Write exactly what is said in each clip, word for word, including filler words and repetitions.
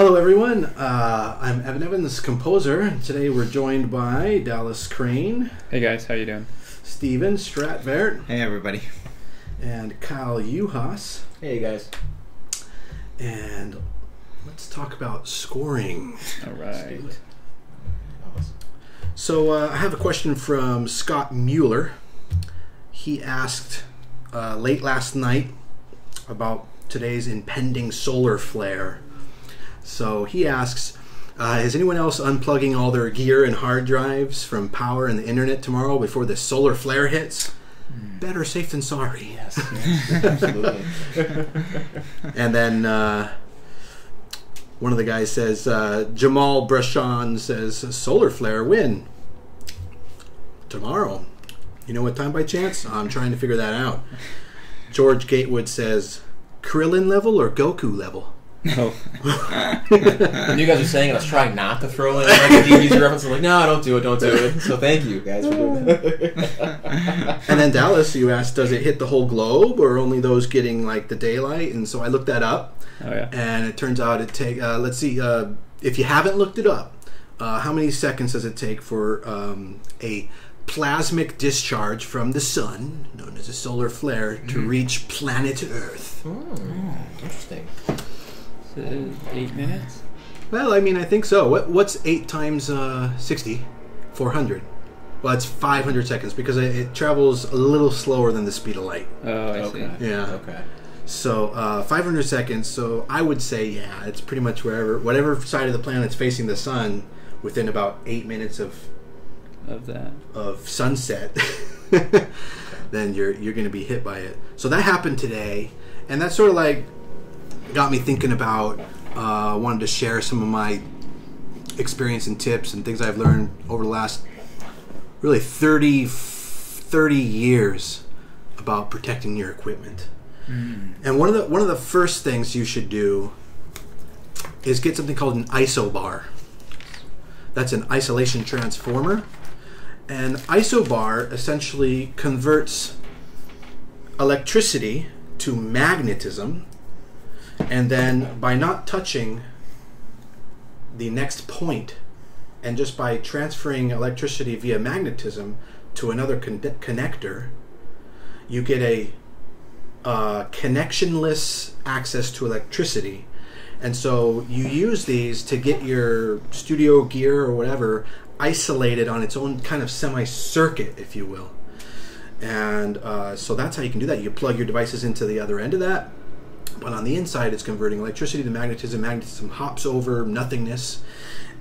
Hello everyone, uh, I'm Evan Evans, composer. Today we're joined by Dallas Crane. Hey guys, how you doing? Steven Stratvert. Hey everybody. And Kyle Juhas. Hey guys. And let's talk about scoring. All right. So uh, I have a question from Scott Mueller. He asked uh, late last night about today's impending solar flare. So he asks, uh, is anyone else unplugging all their gear and hard drives from power and the internet tomorrow before the solar flare hits? Mm. Better safe than sorry. Yes, yes absolutely. And then uh, one of the guys says, uh, Jamal Brachon says, solar flare win tomorrow. You know what time by chance? I'm trying to figure that out. George Gatewood says, Krillin level or Goku level? No. You guys are saying it, I was trying not to throw in like a D B Z reference. I'm like, no, don't do it, don't do it. So thank you guys for doing that. And then Dallas, you asked, does it hit the whole globe or only those getting like the daylight? And so I looked that up. Oh yeah. And it turns out it take. Uh, let's see. Uh, if you haven't looked it up, uh, how many seconds does it take for um, a plasmic discharge from the sun, known as a solar flare, to mm. reach planet Earth? Oh, interesting. Eight minutes? Well, I mean, I think so. What, what's eight times uh, sixty? Four hundred. Well, it's five hundred seconds because it, it travels a little slower than the speed of light. Oh, I okay. see. Yeah. Okay. So uh, five hundred seconds. So I would say, yeah, it's pretty much wherever, whatever side of the planet's facing the sun, within about eight minutes of of that of sunset, then you're you're going to be hit by it. So that happened today, and that's sort of like. Got me thinking about, uh, wanted to share some of my experience and tips and things I've learned over the last really thirty, thirty years about protecting your equipment. Mm. And one of the one of the first things you should do is get something called an isobar. That's an isolation transformer. An isobar essentially converts electricity to magnetism. And then by not touching the next point and just by transferring electricity via magnetism to another con connector, you get a uh, connectionless access to electricity. And so you use these to get your studio gear or whatever isolated on its own kind of semi-circuit, if you will. And uh, so that's how you can do that. You plug your devices into the other end of that. But on the inside, it's converting electricity to magnetism. Magnetism hops over nothingness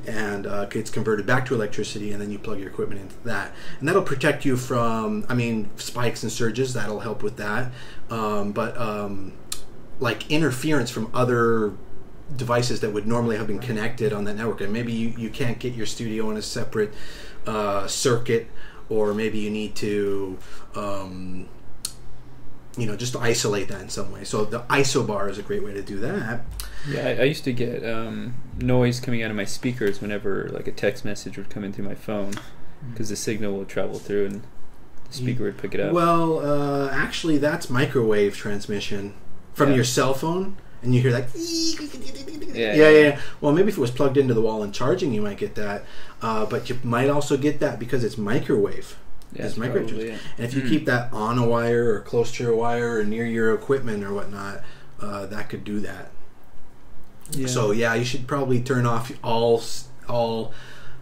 and uh, gets converted back to electricity, and then you plug your equipment into that. And that'll protect you from, I mean, spikes and surges. That'll help with that. Um, but, um, like, interference from other devices that would normally have been connected on that network. And maybe you, you can't get your studio on a separate uh, circuit, or maybe you need to... Um, you know, just to isolate that in some way. So the isobar is a great way to do that. Yeah, I, I used to get um, noise coming out of my speakers whenever like a text message would come in through my phone because the signal would travel through and the speaker would pick it up. Well, uh, actually that's microwave transmission from yeah. your cell phone, and you hear that. Yeah yeah, yeah, yeah. Well, maybe if it was plugged into the wall and charging, you might get that. Uh, but you might also get that because it's microwave. Yeah, it's probably, yeah. And if you mm. keep that on a wire or close to your wire or near your equipment or whatnot, uh, that could do that. Yeah. So yeah, you should probably turn off all all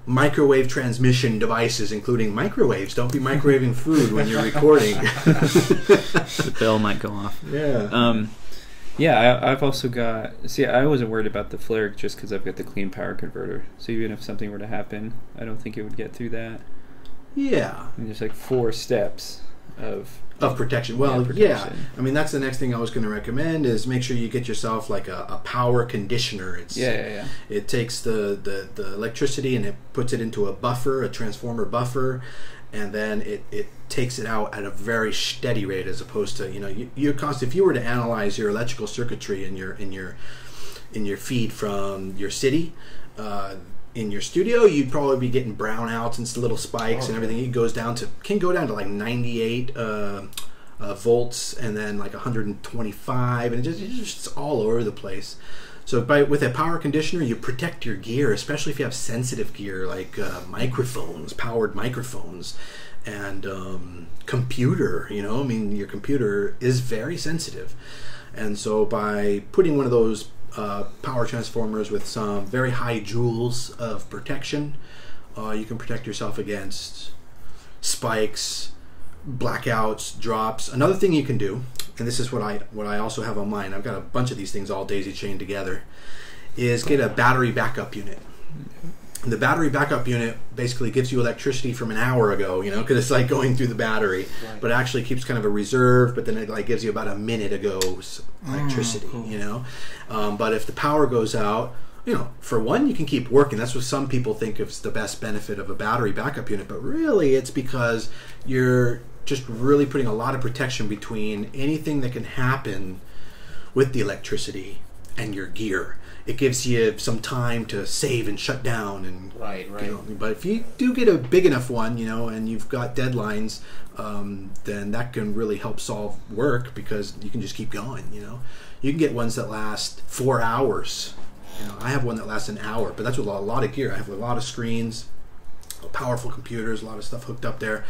microwave transmission devices, including microwaves. Don't be microwaving food when you're recording. The bell might go off. Yeah. Um, yeah, I, I've also got... See, I wasn't worried about the flare just because I've got the clean power converter. So even if something were to happen, I don't think it would get through that. Yeah. And there's like four steps of... Of protection. Well, yeah, protection. yeah. I mean, that's the next thing I was going to recommend is make sure you get yourself like a, a power conditioner. It's, yeah, yeah, yeah. It takes the, the, the electricity and it puts it into a buffer, a transformer buffer, and then it, it takes it out at a very steady rate as opposed to, you know, you, your cost. If you were to analyze your electrical circuitry in your, in your, in your feed from your city, uh, in your studio, you'd probably be getting brownouts and little spikes oh, and everything. It goes down to can go down to like ninety-eight uh, uh, volts, and then like one hundred twenty-five, and it just, it's just all over the place. So by with a power conditioner, you protect your gear, especially if you have sensitive gear like uh, microphones, powered microphones, and um, computer. You know, I mean, your computer is very sensitive, and so by putting one of those uh, power transformers with some very high joules of protection, uh, you can protect yourself against spikes, blackouts, drops. Another thing you can do, and this is what I what I also have on mine, I've got a bunch of these things all daisy chained together, is get a battery backup unit. And the battery backup unit basically gives you electricity from an hour ago, you know, because it's like going through the battery, right. But it actually keeps kind of a reserve, but then it like gives you about a minute ago's electricity, oh, cool. you know. Um, but if the power goes out, you know, for one, you can keep working. That's what some people think is the best benefit of a battery backup unit, but really it's because you're just really putting a lot of protection between anything that can happen with the electricity and your gear. It gives you some time to save and shut down, and right, right. You know, but if you do get a big enough one, you know, and you've got deadlines, um, then that can really help solve work because you can just keep going. You know, you can get ones that last four hours. You know, I have one that lasts an hour, but that's with a lot of gear. I have a lot of screens, powerful computers, a lot of stuff hooked up there.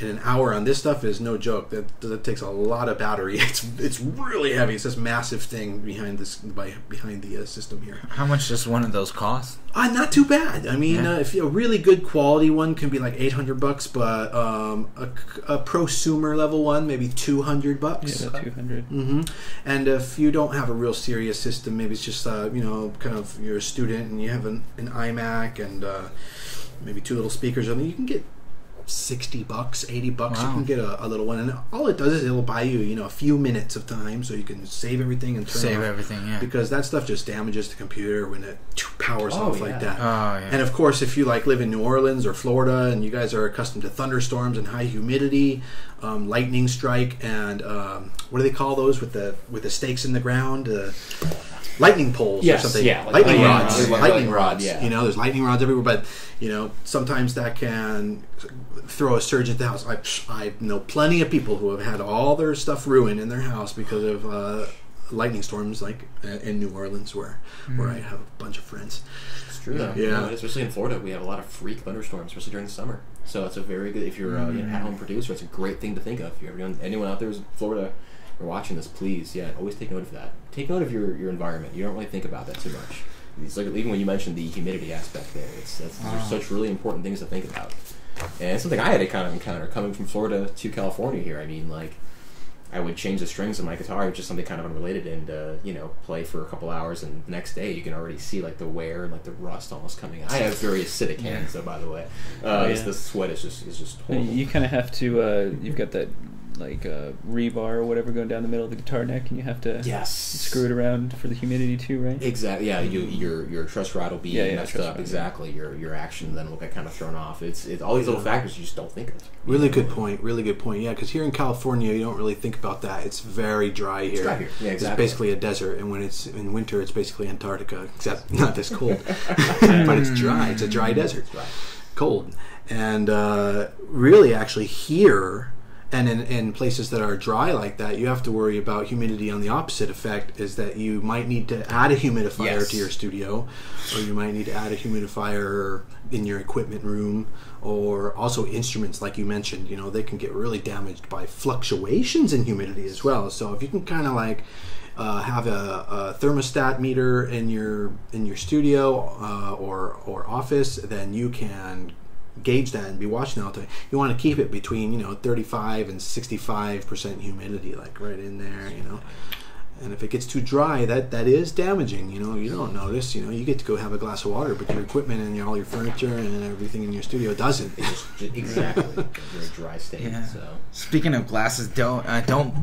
And an hour on this stuff is no joke. That, that takes a lot of battery. It's it's really heavy. It's this massive thing behind this by behind the uh, system here. How much does one of those cost? Uh, not too bad. I mean, yeah. uh, if a really good quality one can be like eight hundred bucks, but um, a, a prosumer level one maybe two hundred bucks. Yeah, two hundred. Mm-hmm. And if you don't have a real serious system, maybe it's just uh, you know, kind of you're a student and you have an, an iMac and uh, maybe two little speakers. I mean, you can get sixty bucks, eighty bucks. Wow. You can get a, a little one, and all it does is it'll buy you, you know, a few minutes of time, so you can save everything and turn save off, everything, yeah. Because that stuff just damages the computer when it powers oh, off yeah. like that. Oh, yeah. And of course, if you like live in New Orleans or Florida, and you guys are accustomed to thunderstorms and high humidity, um, lightning strike, and um, what do they call those with the with the stakes in the ground? Uh, lightning poles yes, or something. Yeah, like lightning, lightning rods. rods. Yeah. Lightning rods. Yeah. You know, there's lightning rods everywhere, but you know, sometimes that can throw a surge at the house. I, I know plenty of people who have had all their stuff ruined in their house because of uh, lightning storms, like in New Orleans, where mm. where I have a bunch of friends. It's true, though. Yeah. No, especially in Florida, we have a lot of freak thunderstorms, especially during the summer. So it's a very good, if you're mm. uh, you know, at home producer, it's a great thing to think of. If you're everyone, anyone out there who's in Florida, you're watching this, please, yeah, always take note of that. Take note of your, your environment. You don't really think about that too much. It's like, even when you mentioned the humidity aspect there, it's that's, oh. there's such really important things to think about. And it's something I had to kind of encounter coming from Florida to California here. I mean, like, I would change the strings on my guitar, which is something kind of unrelated, and, uh, you know, play for a couple hours, and the next day you can already see, like, the wear and, like, the rust almost coming out. I have very acidic hands, though, by the way. Uh, yeah. it's, the sweat is just, is just horrible. You kind of have to, uh, you've got that, like, uh, rebar or whatever going down the middle of the guitar neck, and you have to yes. screw it around for the humidity too, right? Exactly, yeah. You, your your truss rod will be yeah, messed yeah, up, rod, exactly. Yeah. Your your action then will get kind of thrown off. It's, it's all these little factors you just don't think of. Really good point, really good point. Yeah, because here in California, you don't really think about that. It's very dry here. It's dry here. Yeah, exactly. It's basically a desert, and when it's in winter, it's basically Antarctica, except not this cold. But it's dry. It's a dry desert. It's dry. Cold. And uh, really, actually, here... And in, in places that are dry like that, you have to worry about humidity on the opposite effect, is that you might need to add a humidifier yes. to your studio, or you might need to add a humidifier in your equipment room, or also instruments like you mentioned, you know, they can get really damaged by fluctuations in humidity as well. So if you can kind of like uh, have a, a thermostat meter in your in your studio uh, or, or office, then you can gauge that and be watching all the time. You want to keep it between, you know, thirty-five and sixty-five percent humidity, like right in there, you know. And if it gets too dry, that that is damaging, you know. You don't notice, you know, you get to go have a glass of water, but your equipment and your, all your furniture and everything in your studio doesn't. It's just, exactly. You're a dry state. Yeah. So speaking of glasses, don't uh, don't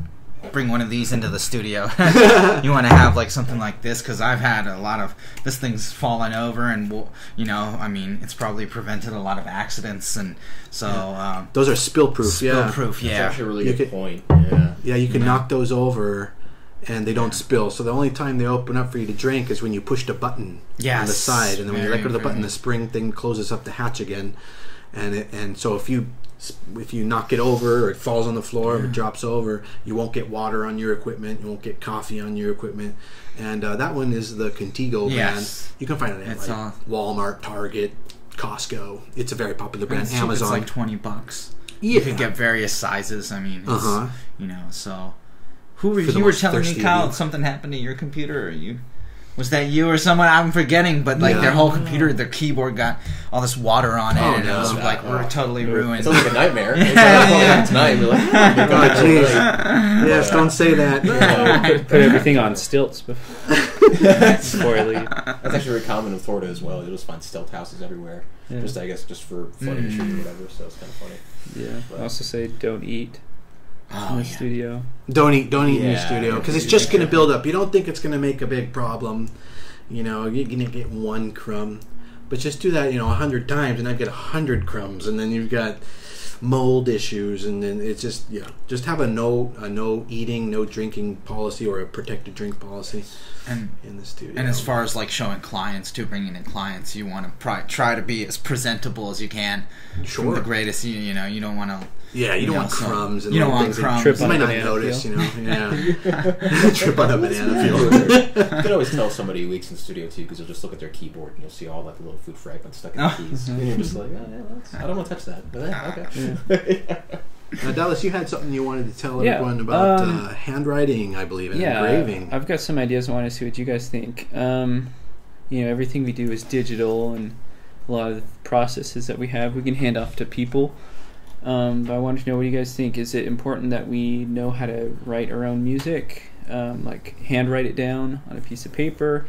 bring one of these into the studio. You want to have like something like this, because I've had a lot of this thing's fallen over, and we'll, you know, I mean, it's probably prevented a lot of accidents, and so yeah. um, those are spill proof. Spill yeah. proof. Yeah, that's actually a really you good could, point. Yeah, yeah, you can yeah. knock those over, and they don't yeah. spill. So the only time they open up for you to drink is when you push the button yes. on the side, and then very, when you let go of the button, the spring thing closes up the hatch again. and it, and so if you if you knock it over or it falls on the floor, yeah. or it drops over, you won't get water on your equipment, you won't get coffee on your equipment. And uh, that one is the Contigo yes. brand. You can find it at like all... Walmart, Target, Costco. It's a very popular brand. It's Amazon. Cheap. It's like twenty bucks. Yeah. You can get various sizes. I mean, it's, uh-huh. you know. So, who were, you were telling me, Kyle? Something happened to your computer, or you? Was that you or someone? I'm forgetting, but like no, their whole computer, no. their keyboard got all this water on it, oh, and no, it was no, like no. we're totally it ruined. It sounds like a nightmare. yeah, yeah. Tonight, we're like, oh, God, jeez. Yes, don't say that. Yeah. No. Put, put everything on stilts before, before you leave. That's actually very common in Florida as well. You'll just find stilt houses everywhere. Yeah. Just I guess just for flooding mm. or whatever. So it's kind of funny. Yeah. But I also say don't eat. Oh, in the yeah. studio. Don't eat, don't eat yeah. in your studio, because it's just going to build up. You don't think it's going to make a big problem. You know, you're going to get one crumb. But just do that, you know, a hundred times, and I'd get a hundred crumbs, and then you've got mold issues, and then it's just, yeah. Just have a no a no eating, no drinking policy, or a protected drink policy and, in the studio. And as far as, like, showing clients, too, bringing in clients, you want to pr try to be as presentable as you can. Sure. From the greatest, you, you know, you don't want to... Yeah, you, you don't know, want crumbs and you don't want crumbs. Trip you might not notice, field. You know. Yeah, trip on a banana field. You could always tell somebody weeks in the studio too, because they'll just look at their keyboard and you'll see all like the little food fragments stuck in the keys, and you're just like, oh, yeah, that's, I don't want to touch that. But yeah, okay. Yeah. Now, Dallas, you had something you wanted to tell yeah, everyone about um, uh, handwriting, I believe, and yeah, engraving. I've got some ideas. I want to see what you guys think. Um, you know, everything we do is digital, and a lot of the processes that we have, we can hand off to people. Um, but I wanted to know what you guys think. Is it important that we know how to write our own music, um, like handwrite it down on a piece of paper,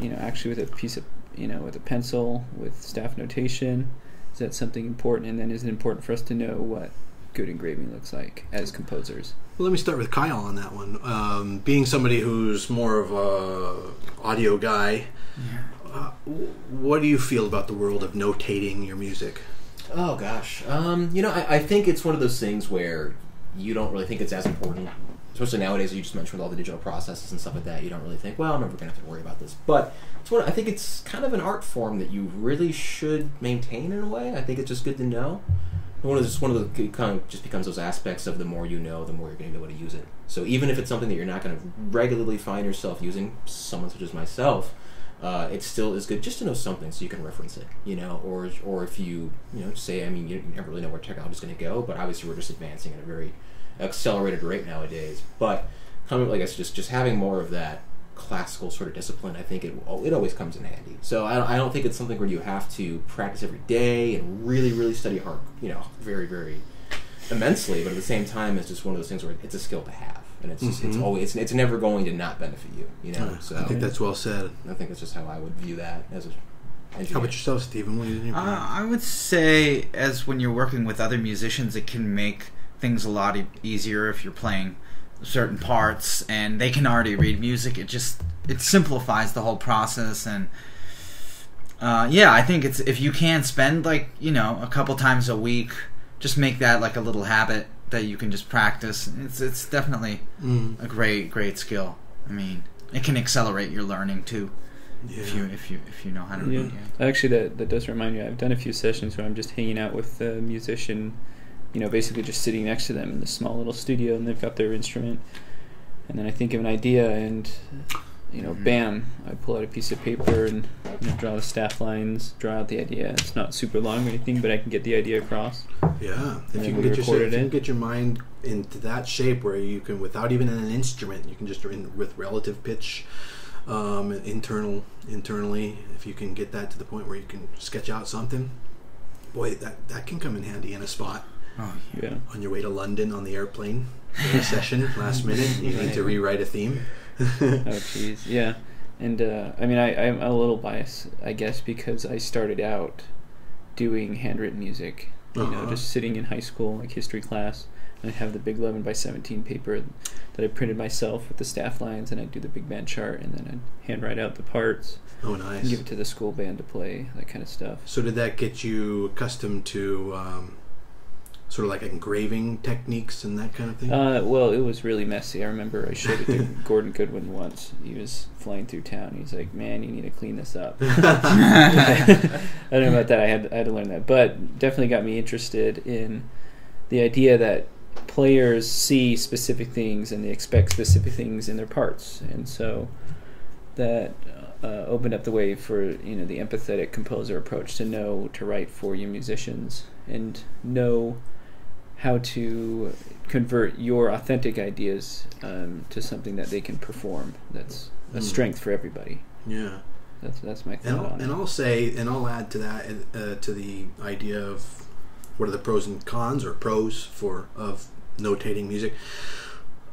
you know, actually with a piece of, you know, with a pencil, with staff notation? Is that something important? And then is it important for us to know what good engraving looks like as composers? Well, let me start with Kyle on that one. Um, being somebody who's more of a audio guy, yeah. uh, what do you feel about the world of notating your music? Oh, gosh. Um, you know, I, I think it's one of those things where you don't really think it's as important, especially nowadays, as you just mentioned, with all the digital processes and stuff like that. You don't really think, well, I'm never going to have to worry about this. But it's one, I think it's kind of an art form that you really should maintain in a way. I think it's just good to know. One of, those, one of the kind of just becomes those aspects of the more you know, the more you're going to be able to use it. So even if it's something that you're not going to regularly find yourself using, someone such as myself, Uh, it still is good just to know something so you can reference it, you know, or or if you, you know, say, I mean, you never really know where technology is going to go, but obviously we're just advancing at a very accelerated rate nowadays. But coming, I guess, just, just having more of that classical sort of discipline, I think it it always comes in handy. So I, I don't think it's something where you have to practice every day and really, really study hard, you know, very, very immensely, but at the same time, it's just one of those things where it's a skill to have. And it's just, mm-hmm. it's always it's, it's never going to not benefit you, you know. Yeah, so I think that's well said. I think that's just how I would view that as an engineer. How about yourself, Steven? What do you think? Uh, I would say, as when you're working with other musicians, it can make things a lot e easier if you're playing certain parts and they can already read music. It just it simplifies the whole process. And uh, yeah, I think it's if you can spend like you know a couple times a week, just make that like a little habit that you can just practice. It's it's definitely mm. a great great skill. I mean, it can accelerate your learning too, yeah. if you if you if you know how to yeah. read. Yeah. Actually, that that does remind me. I've done a few sessions where I'm just hanging out with the musician, you know, basically just sitting next to them in this small little studio, and they've got their instrument, and then I think of an idea, and you know, mm-hmm. bam, I pull out a piece of paper and you know, draw the staff lines, draw out the idea. It's not super long or anything, but I can get the idea across. Yeah, if and you can get your, if you can get your mind into that shape where you can, without even an instrument, you can just in, with relative pitch, um, internal, internally. If you can get that to the point where you can sketch out something, boy, that that can come in handy in a spot. Oh yeah. On your way to London on the airplane, in a session last minute, you yeah. need to rewrite a theme. Oh jeez, yeah, and uh, I mean I, I'm a little biased, I guess, because I started out doing handwritten music, you uh-huh. know, just sitting in high school like history class, and I'd have the big eleven by seventeen paper that I printed myself with the staff lines, and I'd do the big band chart, and then I'd handwrite out the parts. Oh, nice. And give it to the school band to play, that kind of stuff. So did that get you accustomed to um, sort of like engraving techniques and that kind of thing? Uh, well, it was really messy. I remember I showed it to Gordon Goodwin once. He was flying through town. He's like, "Man, you need to clean this up." I don't know about that. I had I had to learn that, but definitely got me interested in the idea that players see specific things and they expect specific things in their parts, and so that uh, opened up the way for you know the empathetic composer approach to know to write for your musicians and know how to convert your authentic ideas um, to something that they can perform. That's a mm. strength for everybody. Yeah, that's that's my thought and I'll, on it. And I'll say, and I'll add to that uh, to the idea of what are the pros and cons or pros for of notating music.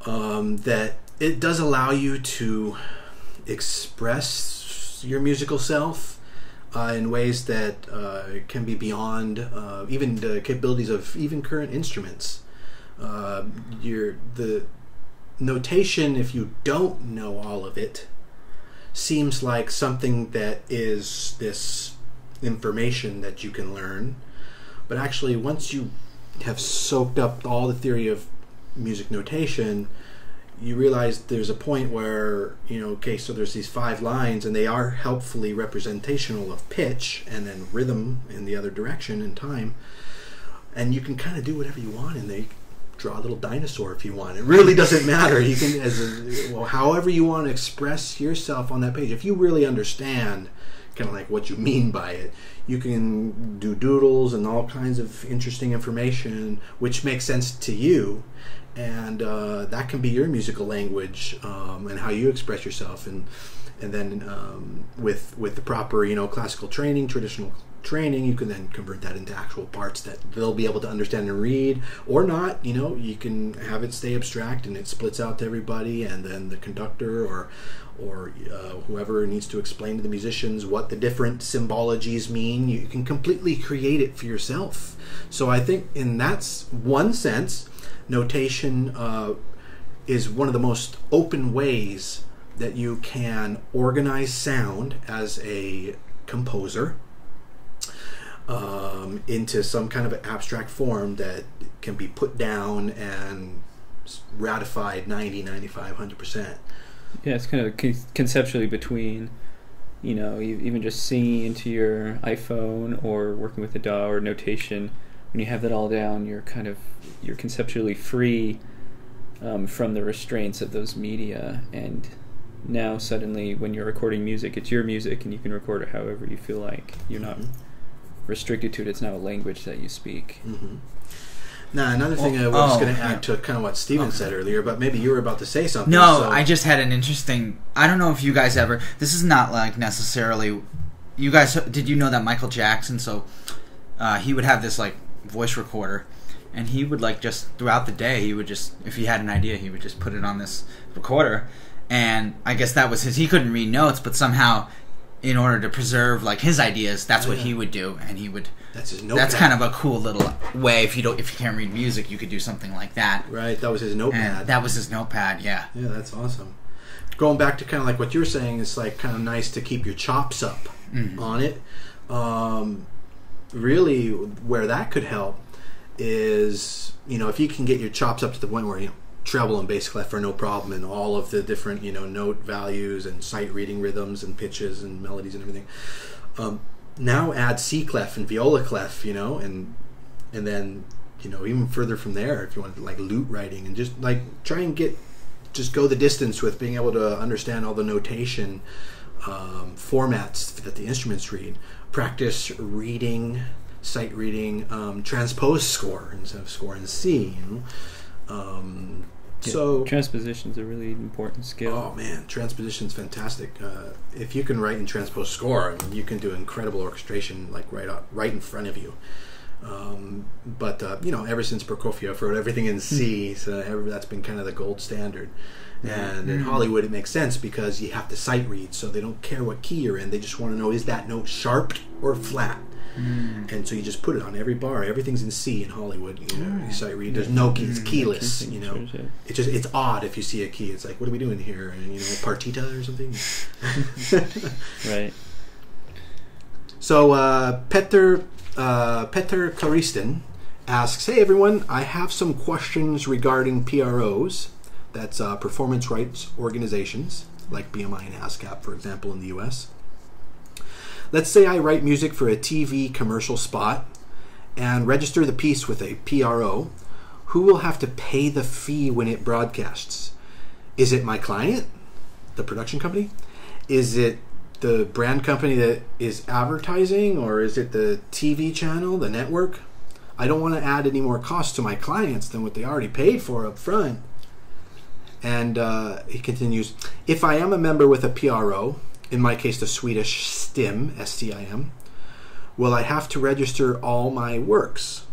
Um, that it does allow you to express your musical self uh, in ways that uh, can be beyond uh, even the capabilities of even current instruments. Uh, your the notation, if you don't know all of it, seems like something that is this information that you can learn. But actually, once you have soaked up all the theory of music notation, you realize there's a point where, you know, okay, so there's these five lines, and they are helpfully representational of pitch and then rhythm in the other direction and time. And you can kind of do whatever you want in there. You can draw a little dinosaur if you want. It really doesn't matter. You can, as a, well, however you want to express yourself on that page. If you really understand kind of like what you mean by it, you can do doodles and all kinds of interesting information which makes sense to you, and uh, that can be your musical language um, and how you express yourself. And and then um, with with the proper you know classical training, traditional training, you can then convert that into actual parts that they'll be able to understand and read, or not. You know, you can have it stay abstract and it splits out to everybody, and then the conductor or or uh, whoever needs to explain to the musicians what the different symbologies mean. You can completely create it for yourself. So I think in that one sense, notation uh, is one of the most open ways that you can organize sound as a composer um, into some kind of an abstract form that can be put down and ratified ninety, ninety-five, one hundred percent. Yeah, it's kind of conceptually between, you know, even just singing into your iPhone or working with a D A W or notation. When you have that all down, you're kind of you're conceptually free um, from the restraints of those media. And now suddenly, when you're recording music, it's your music, and you can record it however you feel like. You're not restricted to it. It's now a language that you speak. Mm-hmm. Now, another thing well, I was oh, going to add to kind of what Steven okay. said earlier, but maybe you were about to say something. No, so. I just had an interesting... I don't know if you guys ever... This is not like necessarily... You guys... Did you know that Michael Jackson, so uh, he would have this like voice recorder, and he would like just throughout the day, he would just... If he had an idea, he would just put it on this recorder, and I guess that was his... He couldn't read notes, but somehow... in order to preserve like his ideas, that's what yeah. he would do, and he would. That's his notepad. That's kind of a cool little way. If you don't, if you can't read music, you could do something like that. Right. That was his notepad. And that was his notepad. Yeah. Yeah, that's awesome. Going back to kind of like what you were saying, it's like kind of nice to keep your chops up mm-hmm. on it. Um, really, where that could help is you know if you can get your chops up to the point where you know, treble and bass clef are no problem, and all of the different you know note values and sight reading rhythms and pitches and melodies and everything. Um, now add C clef and viola clef, you know, and and then you know even further from there if you want to like lute writing and just like try and get just go the distance with being able to understand all the notation um, formats that the instruments read. Practice reading, sight reading, um, transpose score instead of score in C. You know? Um, yeah, so transposition's a really important skill. Oh man, transposition's fantastic. Uh, if you can write and transpose score, I mean, you can do incredible orchestration, like right up, right in front of you. Um, but uh, you know, ever since Prokofiev wrote everything in C, so ever, that's been kind of the gold standard. And in Hollywood, it makes sense because you have to sight read, so they don't care what key you're in. They just want to know, is that note sharp or flat? Mm. And so you just put it on every bar. Everything's in C in Hollywood. You know, you sight read. There's no key. It's keyless. You know, it's just it's odd if you see a key. It's like, what are we doing here? And you know, partita or something. Right. So uh, Peter uh, Peter Koristin asks, hey everyone, I have some questions regarding P R Os, that's uh, performance rights organizations, like B M I and ASCAP, for example, in the U S. Let's say I write music for a T V commercial spot and register the piece with a P R O. Who will have to pay the fee when it broadcasts? Is it my client, the production company? Is it the brand company that is advertising, or is it the T V channel, the network? I don't want to add any more costs to my clients than what they already paid for up front. And uh, he continues, if I am a member with a P R O, in my case the Swedish Stim, S T I M, will I have to register all my works?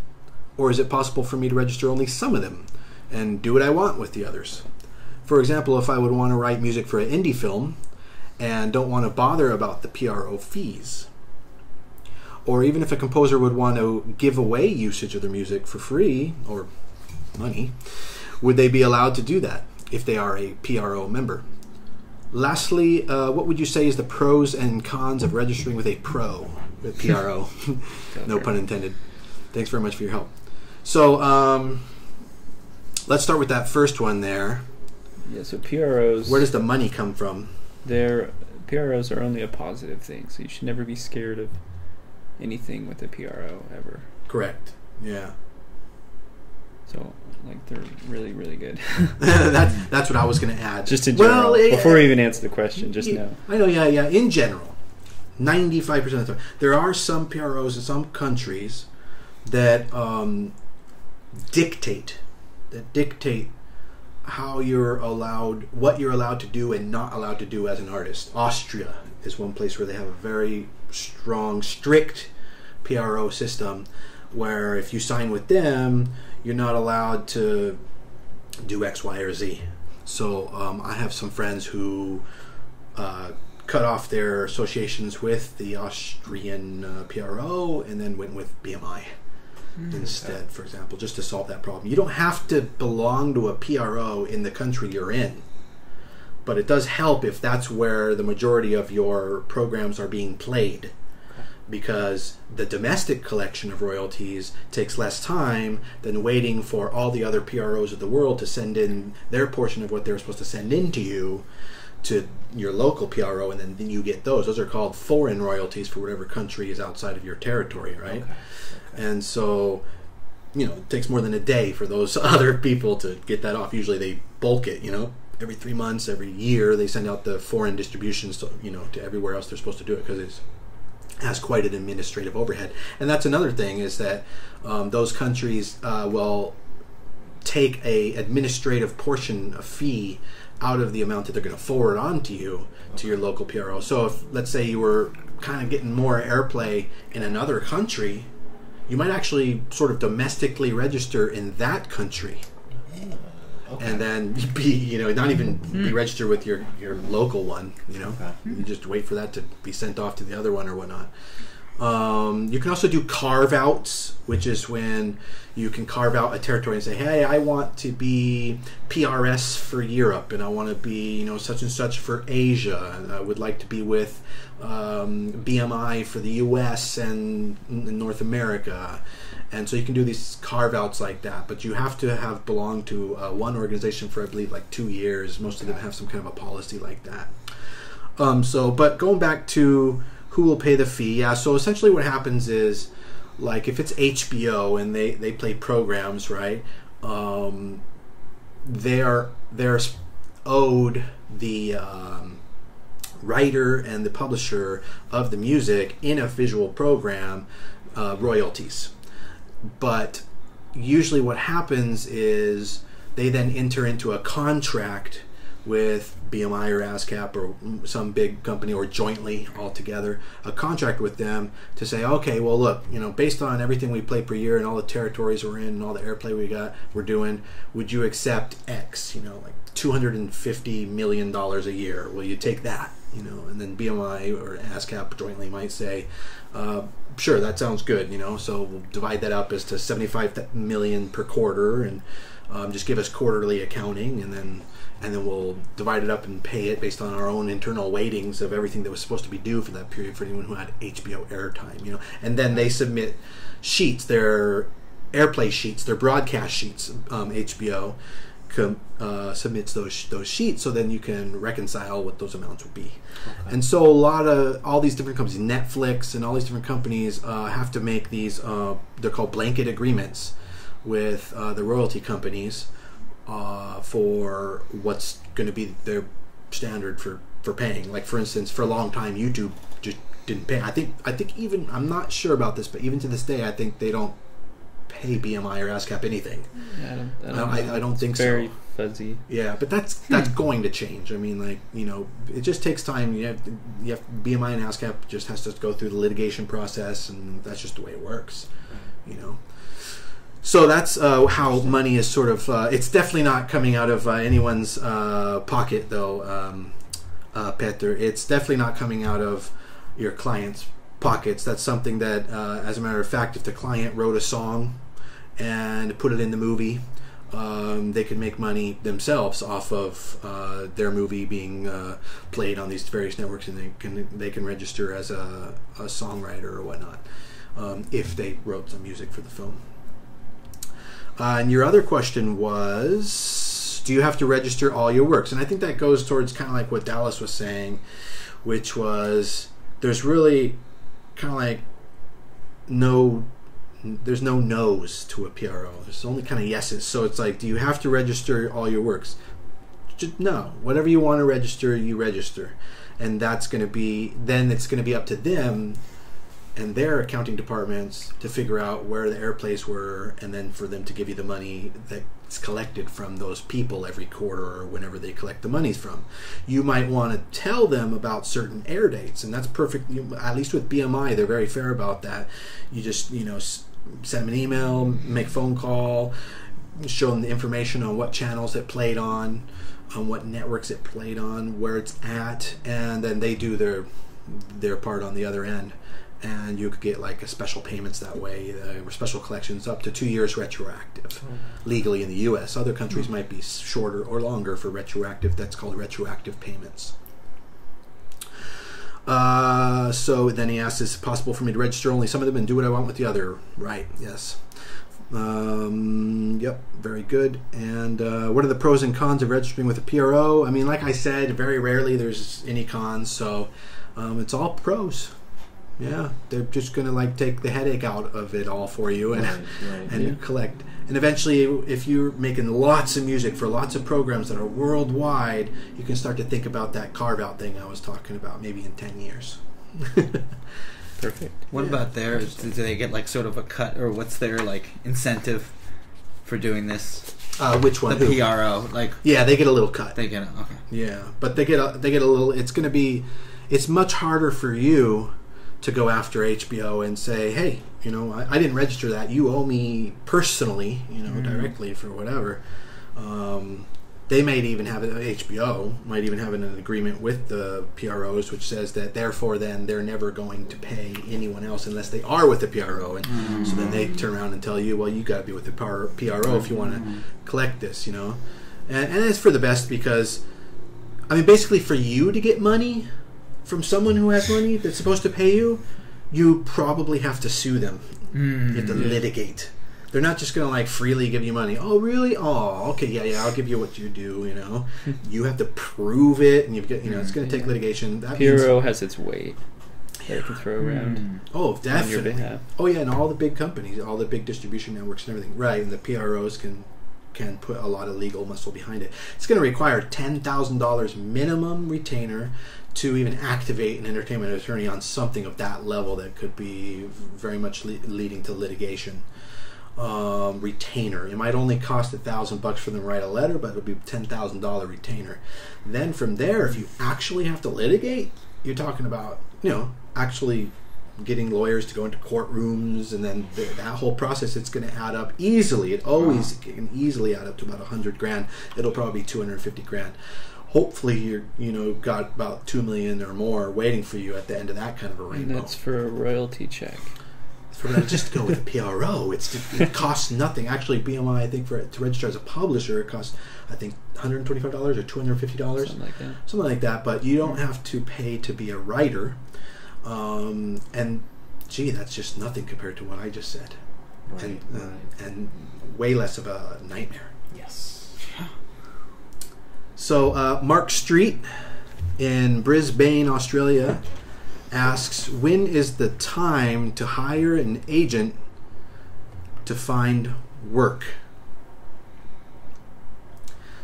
Or is it possible for me to register only some of them and do what I want with the others? For example, if I would want to write music for an indie film and don't want to bother about the P R O fees. Or even if a composer would want to give away usage of their music for free, or money, would they be allowed to do that if they are a P R O member? Lastly, uh, what would you say is the pros and cons of registering with a pro, a P R O? No pun intended. Thanks very much for your help. So um, let's start with that first one there. Yeah, so P R Os... Where does the money come from? They're, P R Os are only a positive thing, so you should never be scared of anything with a P R O ever. Correct, yeah. So, like, they're really, really good. that's, that's what I was going to add. Just in general, well, before we even answer the question, just yeah, know. I know, yeah, yeah. In general, ninety-five percent of the time. There are some P R Os in some countries that um, dictate, that dictate how you're allowed, what you're allowed to do and not allowed to do as an artist. Austria is one place where they have a very strong, strict P R O system where if you sign with them, you're not allowed to do X, Y, or Z. So um, I have some friends who uh, cut off their associations with the Austrian uh, P R O and then went with B M I. Instead, for example, just to solve that problem. You don't have to belong to a P R O in the country you're in, but it does help if that's where the majority of your programs are being played, because the domestic collection of royalties takes less time than waiting for all the other P R Os of the world to send in their portion of what they're supposed to send in to you, to your local P R O, and then, then you get those. Those are called foreign royalties for whatever country is outside of your territory, right? Okay. And so, you know, it takes more than a day for those other people to get that off. Usually they bulk it, you know, every three months, every year, they send out the foreign distributions to, you know, to everywhere else they're supposed to do it, because it has quite an administrative overhead. And that's another thing, is that um, those countries uh, will take a administrative portion, a fee, out of the amount that they're going to forward on to you, to your local P R O. So if, let's say you were kind of getting more airplay in another country, you might actually sort of domestically register in that country, okay, and then be, you know, not even be registered with your, your local one, you know, okay, you just wait for that to be sent off to the other one or whatnot. Um, you can also do carve-outs, which is when you can carve out a territory and say, hey, I want to be P R S for Europe, and I want to be, you know, such and such for Asia, and I would like to be with um, B M I for the U S and North America. And so you can do these carve-outs like that, but you have to have belonged to uh, one organization for, I believe, like two years. Most of them have some kind of a policy like that. Um, so, but going back to... who will pay the fee? Yeah, so essentially what happens is, like, if it's H B O and they, they play programs, right, um, they're, they're owed the um, writer and the publisher of the music in a visual program uh, royalties. But usually what happens is they then enter into a contract with B M I or ASCAP or some big company, or jointly all together, a contract with them to say, okay, well, look, you know, based on everything we play per year and all the territories we're in and all the airplay we got, we're doing, would you accept X, you know, like two hundred fifty million dollars a year? Will you take that? You know, and then B M I or ASCAP jointly might say, uh, sure, that sounds good, you know, so we'll divide that up as to seventy-five million dollars per quarter, and um, just give us quarterly accounting, and then and then we'll divide it up and pay it based on our own internal weightings of everything that was supposed to be due for that period for anyone who had H B O airtime, you know. And then they submit sheets, their airplay sheets, their broadcast sheets. Um, H B O com, uh, submits those those sheets, so then you can reconcile what those amounts would be. Okay. And so a lot of all these different companies, Netflix and all these different companies, uh, have to make these. Uh, they're called blanket agreements with uh, the royalty companies uh, for what's going to be their standard for for paying. Like for instance, for a long time, YouTube just didn't pay. I think I think even I'm not sure about this, but even to this day, I think they don't pay B M I or ASCAP anything. Yeah, I don't, I don't, I, I, I don't think so. Very fuzzy. Yeah, but that's that's going to change. I mean, like, you know, it just takes time. You have, to, you have B M I and ASCAP just has to go through the litigation process, and that's just the way it works. You know. So that's uh, how money is sort of. Uh, it's definitely not coming out of uh, anyone's uh, pocket, though, um, uh, Peter. It's definitely not coming out of your client's pockets. That's something that, uh, as a matter of fact, if the client wrote a song and put it in the movie, um, they could make money themselves off of uh, their movie being uh, played on these various networks, and they can they can register as a, a songwriter or whatnot um, if they wrote some music for the film. Uh, and your other question was, do you have to register all your works? And I think that goes towards kind of like what Dallas was saying, which was there's really kind of like no, there's no no's to a P R O. There's only kind of yeses. So it's like, do you have to register all your works? Just, no. Whatever you want to register, you register. And that's going to be, then it's going to be up to them and their accounting departments to figure out where the airplays were, and then for them to give you the money that's collected from those people every quarter or whenever they collect the monies from. You might want to tell them about certain air dates, and that's perfect. You, at least with B M I, they're very fair about that. You just, you know, send them an email, make a phone call, show them the information on what channels it played on, on what networks it played on, where it's at, and then they do their their part on the other end. And you could get like a special payments that way, uh, special collections up to two years retroactive, legally in the U S Other countries mm-hmm. might be shorter or longer for retroactive. That's called retroactive payments. Uh, so then he asks, is it possible for me to register only some of them and do what I want with the other? Right, yes. Um, yep, very good. And uh, what are the pros and cons of registering with a P R O? I mean, like I said, very rarely there's any cons, so um, it's all pros. Yeah, they're just gonna like take the headache out of it all for you, and right, right, and yeah. collect. And eventually, if you're making lots of music for lots of programs that are worldwide, you can start to think about that carve out thing I was talking about. Maybe in ten years. Perfect. What yeah. about theirs? Do they get like sort of a cut, or what's their like incentive for doing this? Uh, which one? The who? P R O, like yeah, they get a little cut. They get a, okay. Yeah, but they get a, they get a little. It's gonna be, it's much harder for you to go after H B O and say, hey, you know, I, I didn't register that. You owe me personally, you know, mm-hmm. directly for whatever. Um, they might even have, H B O might even have an agreement with the P R Os which says that therefore then they're never going to pay anyone else unless they are with the P R O. And mm-hmm. so then they turn around and tell you, well, you got to be with the P R O if you want to mm-hmm. collect this, you know. And, and it's for the best because, I mean, basically for you to get money from someone who has money that's supposed to pay you, you probably have to sue them. Mm, you have to yeah. litigate. They're not just going to like freely give you money. Oh, really? Oh, okay, yeah, yeah. I'll give you what you do. You know, you have to prove it, and you've got, you know, it's going to take yeah. litigation. That P R O has its weight. Yeah. They can throw around. Mm. Oh, definitely. On your behalf. Oh, yeah, and all the big companies, all the big distribution networks, and everything. Right, and the P R Os can can put a lot of legal muscle behind it. It's going to require ten thousand dollars minimum retainer to even activate an entertainment attorney on something of that level that could be very much le leading to litigation. Um, retainer. It might only cost a thousand bucks for them to write a letter, but it'll be ten thousand dollar retainer. Then from there, if you actually have to litigate, you're talking about, you know, actually getting lawyers to go into courtrooms, and then th that whole process, it's going to add up easily. It always can easily add up to about a hundred grand. It'll probably be two hundred fifty grand. Hopefully you're, you know, got about two million or more waiting for you at the end of that kind of a rainbow. And that's for a royalty check. For just to go with a P R O, it's to, it costs nothing. Actually, B M I, I think for to register as a publisher, it costs I think one hundred twenty-five dollars or two hundred fifty dollars, something like that. Something like that. But you don't have to pay to be a writer, um, and gee, that's just nothing compared to what I just said. right, and uh, right. and way less of a nightmare. Yes. Yeah. So uh, Mark Street in Brisbane, Australia, asks, when is the time to hire an agent to find work?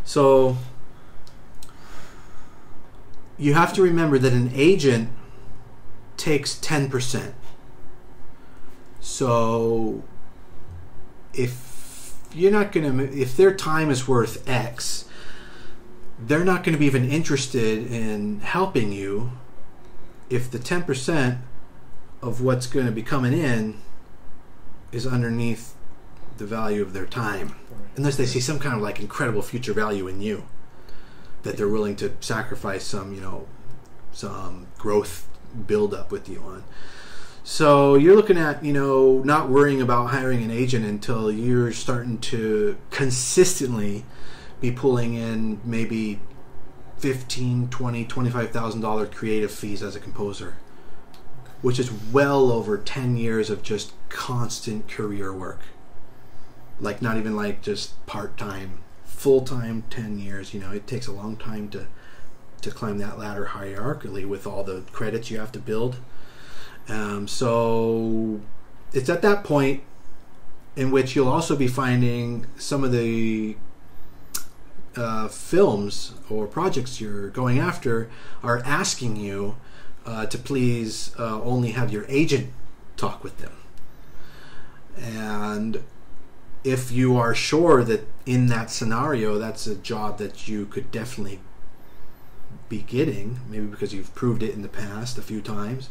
So you have to remember that an agent takes ten percent. So if you're not going to, if their time is worth X, they're not going to be even interested in helping you if the ten percent of what's going to be coming in is underneath the value of their time. Unless they see some kind of like incredible future value in you, that they're willing to sacrifice some, you know, some growth buildup with you on. So you're looking at, you know, not worrying about hiring an agent until you're starting to consistently be pulling in maybe fifteen, twenty, twenty-five thousand dollar creative fees as a composer, which is well over ten years of just constant career work. Like not even like just part-time, full-time ten years. You know, it takes a long time to to climb that ladder hierarchically with all the credits you have to build. Um, so it's at that point in which you'll also be finding some of the uh, films or projects you're going after are asking you uh, to please uh, only have your agent talk with them. And if you are sure that in that scenario, that's a job that you could definitely be getting, maybe because you've proved it in the past a few times,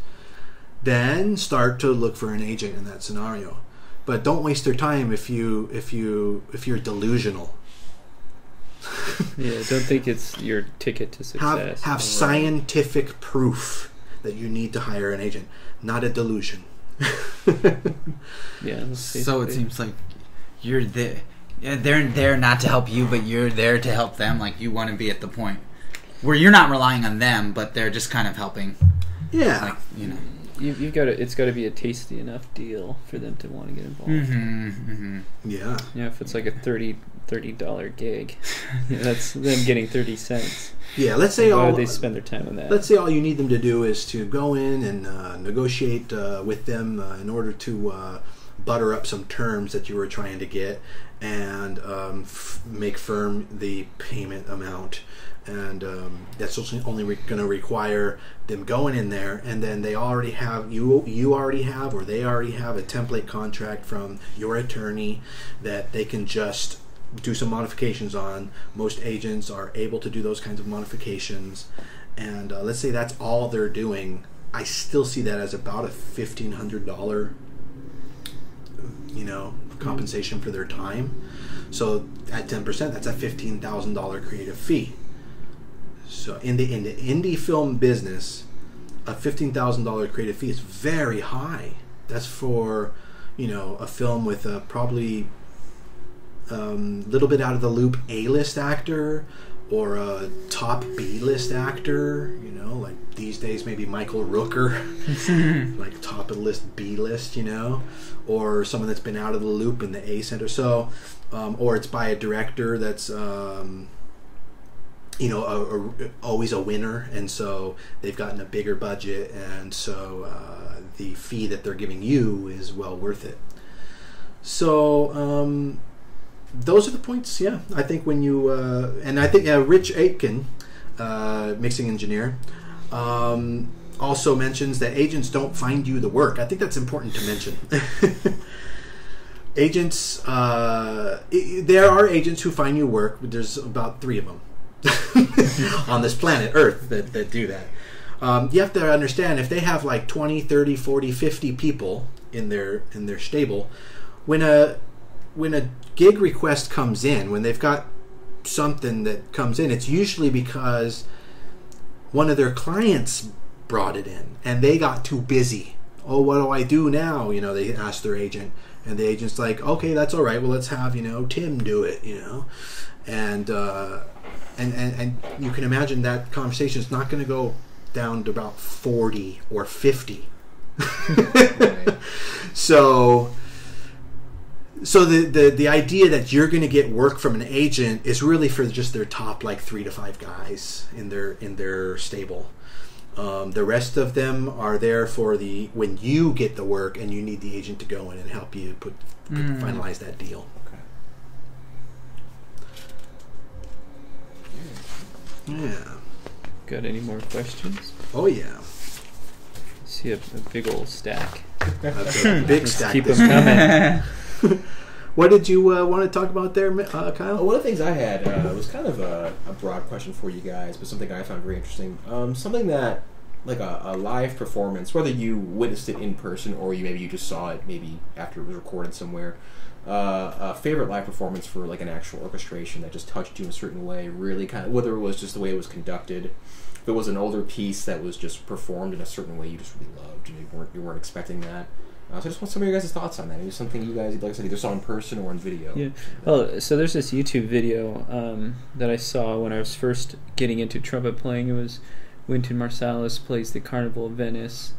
then start to look for an agent in that scenario. But don't waste their time if you if you if you're delusional. Yeah, don't think it's your ticket to success. Have, have scientific proof that you need to hire an agent, not a delusion. Yeah. So it seems like you're there. Yeah, they're there not to help you, but you're there to help them. Like you want to be at the point where you're not relying on them, but they're just kind of helping. Yeah, like, you know, you, you've got to. It's got to be a tasty enough deal for them to want to get involved. Mm-hmm, mm-hmm. Yeah, yeah. If it's like a thirty thirty dollar gig, yeah, that's them getting thirty cents. Yeah, let's say all they spend their time on that. Let's say all you need them to do is to go in and uh, negotiate uh, with them uh, in order to. Uh, butter up some terms that you were trying to get and um, f make firm the payment amount, and um, that's only re going to require them going in there, and then they already have you you already have or they already have a template contract from your attorney that they can just do some modifications on. Most agents are able to do those kinds of modifications, and uh, let's say that's all they're doing. I still see that as about a fifteen hundred dollar, you know, compensation for their time. So at ten percent, that's a fifteen thousand dollar creative fee. So in the in the indie film business, a fifteen thousand dollar creative fee is very high. That's for, you know, a film with a probably um, little bit out of the loop A list actor or a top B list actor. You know, like these days maybe Michael Rooker, like top of the list B list. You know. Or someone that's been out of the loop in the A center, so, um, or it's by a director that's, um, you know, a, a, always a winner, and so they've gotten a bigger budget, and so uh, the fee that they're giving you is well worth it. So um, those are the points, yeah. I think when you uh, and I think uh, Rich Aitken, uh, mixing engineer, Um, also mentions that agents don't find you the work. I think that's important to mention. Agents, uh, there are agents who find you work. There's about three of them on this planet Earth that, that do that. Um, you have to understand, if they have like twenty, thirty, forty, fifty people in their in their stable, when a when a gig request comes in, when they've got something that comes in, it's usually because one of their clients brought it in and they got too busy. Oh, what do I do now? You know, they asked their agent, and the agent's like, okay, that's all right, well, let's have, you know, Tim do it, you know. And uh and and, and you can imagine that conversation is not going to go down to about forty or fifty. Right. So So the, the, the idea that you're going to get work from an agent is really for just their top like three to five guys in their in their stable. Um, the rest of them are there for the when you get the work and you need the agent to go in and help you put, put mm. finalize that deal. Okay. Yeah. Got any more questions? Oh yeah. I see a, a big old stack. That's a big stack. Keep them coming. What did you uh, want to talk about there, uh, Kyle? One of the things I had uh, was kind of a, a broad question for you guys, but something I found very interesting. Um, something that, like a, a live performance, whether you witnessed it in person or you maybe you just saw it maybe after it was recorded somewhere, uh, a favorite live performance for like an actual orchestration that just touched you in a certain way, really kind of, whether it was just the way it was conducted, if it was an older piece that was just performed in a certain way you just really loved and you weren't, you weren't expecting that. Uh, so I just want some of your guys' thoughts on that. Maybe something you guys, like I said, either saw in person or in video. Yeah. Oh, so there's this YouTube video um, that I saw when I was first getting into trumpet playing. It was Wynton Marsalis plays the Carnival of Venice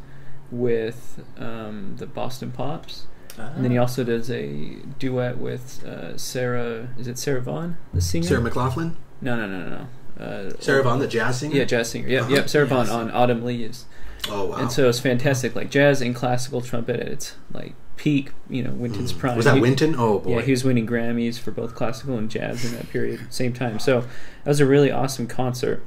with um, the Boston Pops. Ah. And then he also does a duet with uh, Sarah, is it Sarah Vaughan, the singer? Sarah McLachlan? No, no, no, no. no. Uh, Sarah Vaughan, the jazz singer? Yeah, jazz singer. Yep, uh-huh. yep. Sarah Vaughan yes. on Autumn Leaves. Oh, wow. And so it's fantastic, like jazz and classical trumpet at its like peak, you know, Wynton's mm. prime. Was that he, Wynton? Oh boy. Yeah, he was winning Grammys for both classical and jazz in that period, same time. So that was a really awesome concert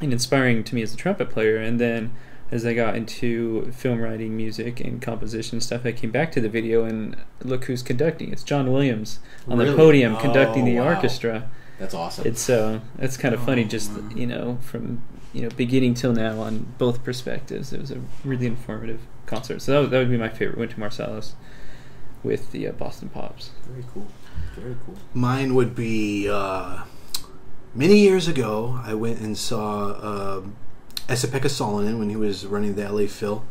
and inspiring to me as a trumpet player. And then as I got into film writing, music, and composition stuff, I came back to the video and look who's conducting. It's John Williams on really? the podium oh, conducting the wow. orchestra. That's awesome. It's uh, it's kind of funny, just you know, from you know beginning till now on both perspectives. It was a really informative concert. So that would, that would be my favorite. Wynton Marsalis with the uh, Boston Pops. Very cool. Very cool. Mine would be uh, many years ago. I went and saw uh, Esa-Pekka Salonen when he was running the L A Phil,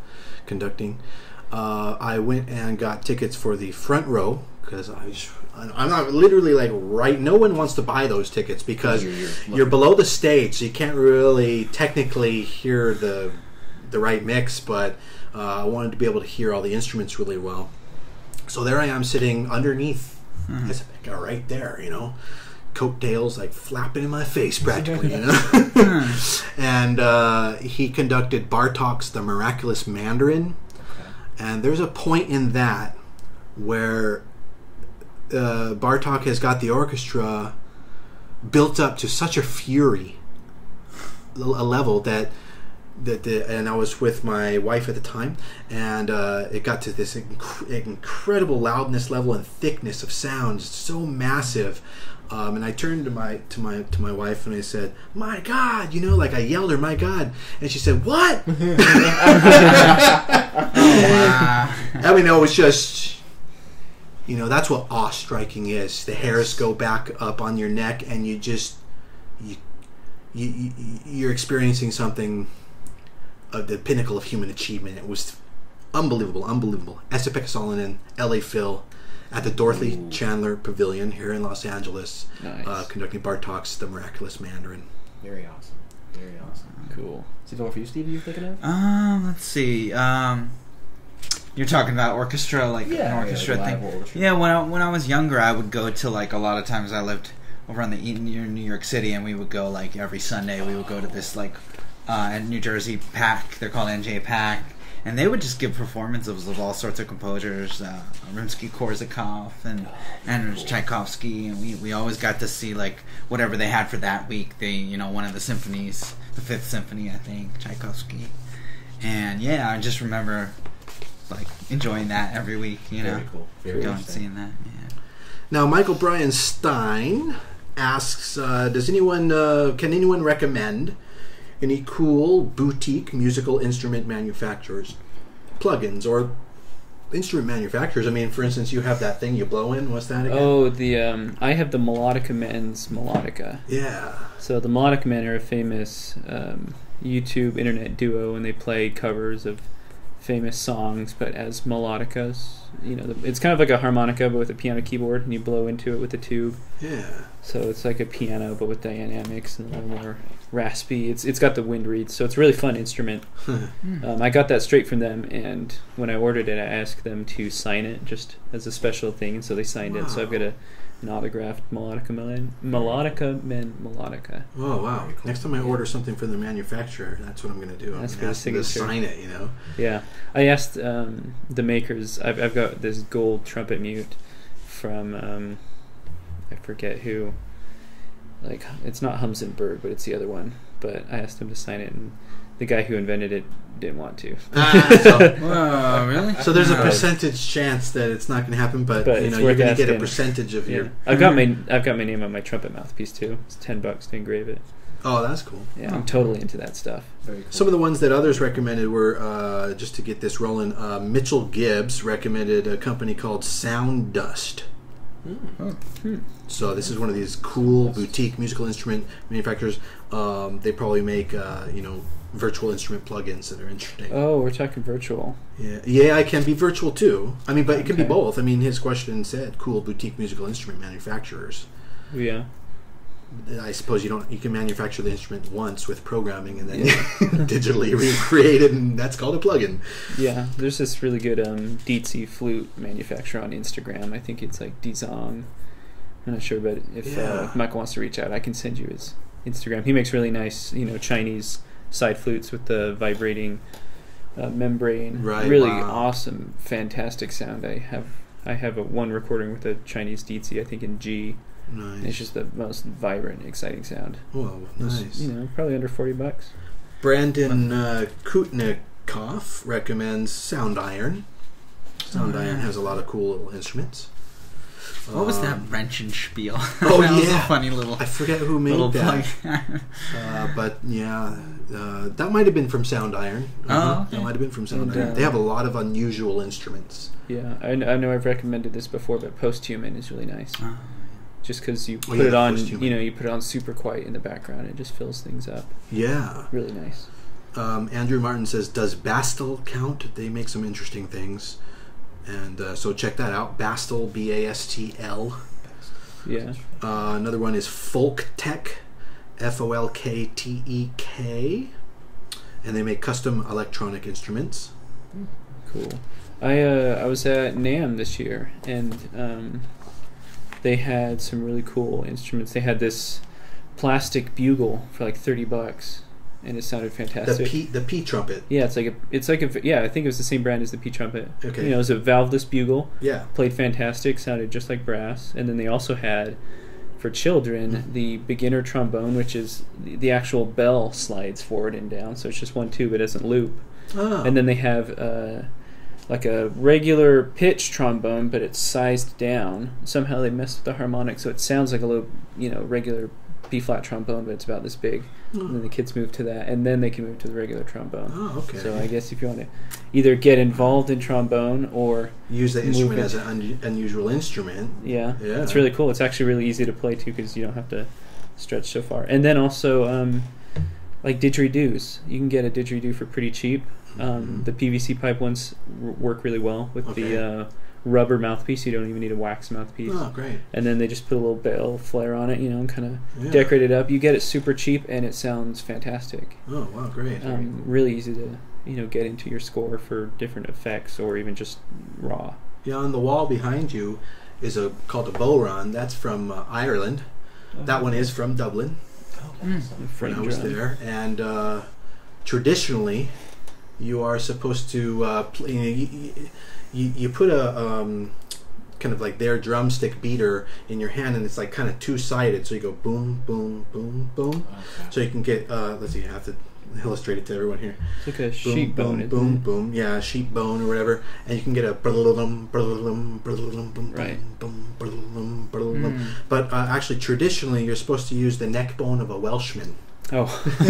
conducting. Uh, I went and got tickets for the front row because I just. I'm not literally like right. No one wants to buy those tickets because you're, you're, you're below the stage, so you can't really technically hear the the right mix. But uh, I wanted to be able to hear all the instruments really well. So there I am sitting underneath mm-hmm. Esa-Pekka right there, you know, coat tails like flapping in my face practically, you know. And uh, he conducted Bartok's "The Miraculous Mandarin," okay. and there's a point in that where. Uh, Bartok has got the orchestra built up to such a fury a level that that the, and I was with my wife at the time, and uh, it got to this inc incredible loudness level and thickness of sound, so massive. Um, and I turned to my to my to my wife and I said, "My God!" You know, like I yelled her, "My God!" And she said, "What?" oh, wow. I mean, it was just. You know, that's what awe-striking is. The hairs go back up on your neck, and you just you, you you're experiencing something of the pinnacle of human achievement. It was unbelievable, unbelievable. Esa-Pekka Salonen, L A Phil, at the Dorothy Ooh. Chandler Pavilion here in Los Angeles, nice. uh, conducting Bartok's "The Miraculous Mandarin." Very awesome, very awesome, cool. Is there one for you, Steve? Are you thinking of? Um, let's see. Um. You're talking about orchestra, like yeah, an orchestra yeah, thing. Orchestra. Yeah, when I, when I was younger, I would go to, like, a lot of times I lived over on the near New York City, and we would go, like, every Sunday. We would go to this, like, uh, New Jersey Pack. They're called N J Pack. And they would just give performances of all sorts of composers, uh, Rimsky-Korsakov and, and Tchaikovsky. And we, we always got to see, like, whatever they had for that week. They, you know, one of the symphonies, the Fifth Symphony, I think, Tchaikovsky. And, yeah, I just remember... like enjoying that every week, you know. Very cool. Very Don't seeing that. Yeah. Now, Michael Brian Stein asks, uh, "Does anyone uh, can anyone recommend any cool boutique musical instrument manufacturers, plugins, or instrument manufacturers? I mean, for instance, you have that thing you blow in. What's that again? Oh, the um, I have the Melodica Men's Melodica. Yeah. So the Melodica Men are a famous um, YouTube internet duo, and they play covers of. Famous songs, but as melodicas, you know, the, it's kind of like a harmonica, but with a piano keyboard, and you blow into it with a tube. Yeah. So it's like a piano, but with dynamics and a little more raspy. It's it's got the wind reeds, so it's a really fun instrument. um, I got that straight from them, and when I ordered it, I asked them to sign it just as a special thing, and so they signed wow. it. So I've got a an autographed melodica melon, melodica men melodica. Oh wow! Cool. Next time I order something from the manufacturer, that's what I'm going to do. I'm going to ask them to sign it. You know? Yeah, I asked um, the makers. I've I've got this gold trumpet mute from um, I forget who. Like, it's not Humsenberg, but it's the other one. But I asked him to sign it, and the guy who invented it didn't want to. ah, so, whoa, really? So there's a percentage chance that it's not going to happen, but, but you know, you're going to get a percentage of yeah. your. I've got my I've got my name on my trumpet mouthpiece too. It's ten bucks to engrave it. Oh, that's cool. Yeah, oh, I'm totally cool. into that stuff. Very cool. Some of the ones that others recommended were, uh, just to get this rolling, uh, Mitchell Gibbs recommended a company called Sound Dust. Oh. So this is one of these cool boutique musical instrument manufacturers. Um, they probably make uh, you know, virtual instrument plugins that are interesting. Oh, we're talking virtual. Yeah, yeah, it can be virtual too. I mean, but it can okay. be both. I mean, his question said cool boutique musical instrument manufacturers. Yeah. I suppose you don't. You can manufacture the instrument once with programming, and then yeah. digitally recreate it, and that's called a plugin. Yeah, there's this really good um, Dietzy flute manufacturer on Instagram. I think it's like Dizong. I'm not sure, but if, yeah. uh, if Michael wants to reach out, I can send you his Instagram. He makes really nice, you know, Chinese side flutes with the vibrating uh, membrane. Right. Really wow. awesome, fantastic sound. I have I have a one recording with a Chinese Dietzy, I think in G. Nice. It's just the most vibrant, exciting sound. Well, nice. You know, probably under forty bucks. Brandon uh, Kutnikoff recommends Sound Iron. Sound oh, Iron has a lot of cool little instruments. What um, was that wrench and spiel? Oh that yeah, was a funny little. I forget who made that. uh, but yeah, uh, that might have been from Sound Iron. Oh, mm-hmm. okay. That might have been from Sound and, Iron. Uh, they have a lot of unusual instruments. Yeah, I, I know I've recommended this before, but Posthuman is really nice. Uh. Just because you put oh, yeah, it on, you know, you put it on super quiet in the background, it just fills things up. Yeah, really nice. Um, Andrew Martin says, "Does Bastl count? They make some interesting things, and uh, so check that out. Bastl, B A S T L. Yeah. Uh, another one is Folk Tech, F O L K T E K, and they make custom electronic instruments. Cool. I uh, I was at NAMM this year, and. Um, They had some really cool instruments. They had this plastic bugle for like thirty bucks, and it sounded fantastic. The P, the P trumpet. Yeah, it's like a, it's like a, yeah. I think it was the same brand as the P trumpet. Okay. You know, it was a valveless bugle. Yeah. Played fantastic. Sounded just like brass. And then they also had, for children, mm-hmm. the beginner trombone, which is the, the actual bell slides forward and down, so it's just one tube. It doesn't loop. Oh. And then they have. Uh, like a regular pitch trombone, but it's sized down. Somehow they messed with the harmonic, so it sounds like a little, you know, regular B-flat trombone, but it's about this big. Mm. And then the kids move to that, and then they can move to the regular trombone. Oh, okay. So I guess if you want to either get involved in trombone or... Use the instrument as an un unusual instrument. Yeah. Yeah. It's really cool. It's actually really easy to play, too, because you don't have to stretch so far. And then also, um, like didgeridoos. You can get a didgeridoo for pretty cheap. Um, mm-hmm. The P V C pipe ones r work really well with okay. the uh, rubber mouthpiece. You don't even need a wax mouthpiece. Oh, great. And then they just put a little bell flare on it, you know, and kind of yeah. decorate it up. You get it super cheap, and it sounds fantastic. Oh, wow, great. Um, really easy to, you know, get into your score for different effects or even just raw. Yeah, on the wall behind you is a called a Bowron. That's from uh, Ireland. Oh, that one is from Dublin. Oh, that's mm. When I was there. And uh, traditionally... You are supposed to, uh, play, you, know, you, you put a um, kind of like their drumstick beater in your hand, and it's like kind of two-sided. So you go boom, boom, boom, boom. Okay. So you can get, uh, let's see, I have to illustrate it to everyone here. It's like a boom, sheep boom, bone. Boom, boom, boom, yeah, sheep bone or whatever. And you can get a brl-lum, brl-lum, brl-lum, boom, right. boom, brl-lum, brl-lum. Mm. But uh, actually, traditionally, you're supposed to use the neck bone of a Welshman. Oh, so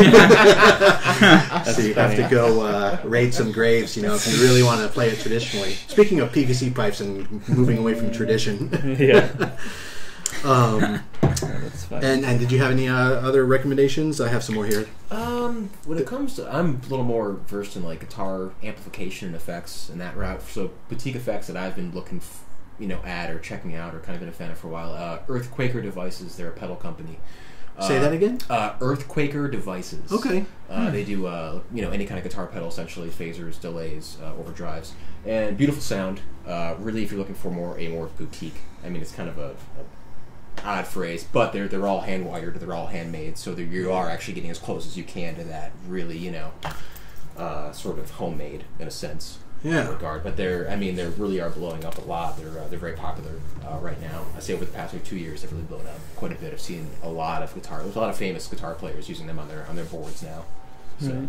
you funny. have to go uh, raid some graves, you know, if you really want to play it traditionally. Speaking of P V C pipes and moving away from tradition, yeah. um, oh, that's funny. And and did you have any uh, other recommendations? I have some more here. Um, when it comes to, I'm a little more versed in like guitar amplification and effects and that route. So boutique effects that I've been looking, f you know, at or checking out or kind of been a fan of for a while. Uh, Earthquaker Devices, they're a pedal company. Say uh, that again? Uh, Earthquaker Devices. Okay. Uh, hmm. They do uh, you know, any kind of guitar pedal, essentially, phasers, delays, uh, overdrives, and beautiful sound. Uh, really, if you're looking for more a more boutique, I mean, it's kind of a, a odd phrase, but they're they're all hand wired, they're all handmade, so you are actually getting as close as you can to that really, you know, uh, sort of homemade in a sense. Yeah. Regard, but they're, I mean, they really are blowing up a lot. They're uh, they're very popular uh, right now. I say over the past like, two years, they've really blown up quite a bit. I've seen a lot of guitar. There's a lot of famous guitar players using them on their on their boards now. So. Mm-hmm.